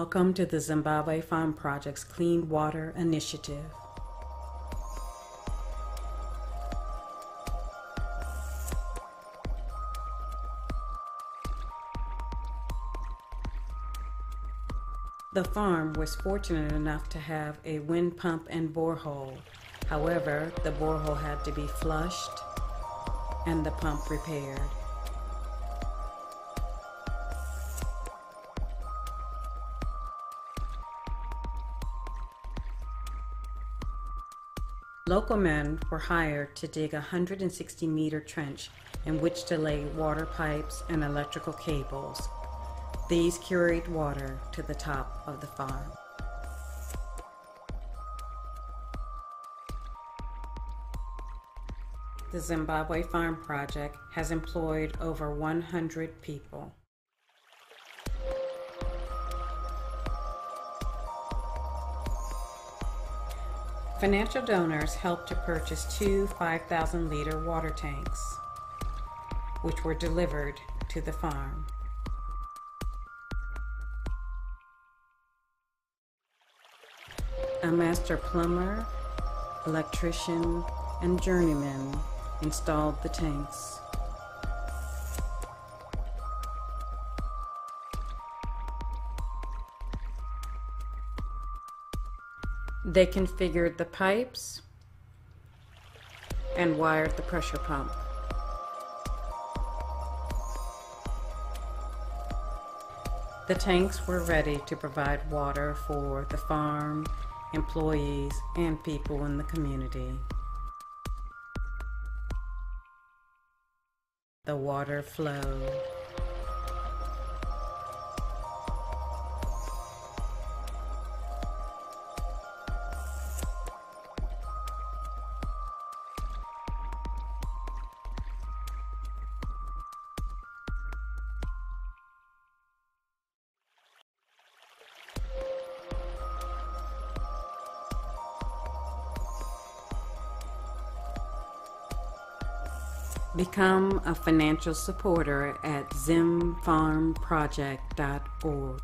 Welcome to the Zimbabwe Farm Project's Clean Water Initiative. The farm was fortunate enough to have a wind pump and borehole. However, the borehole had to be flushed and the pump repaired. Local men were hired to dig a 160-meter trench in which to lay water pipes and electrical cables. These carried water to the top of the farm. The Zimbabwe Farm Project has employed over 100 people. Financial donors helped to purchase two 5,000-liter water tanks, which were delivered to the farm. A master plumber, electrician, and journeyman installed the tanks. They configured the pipes and wired the pressure pump. The tanks were ready to provide water for the farm, employees, and people in the community. The water flowed. Become a financial supporter at zimfarmproject.org.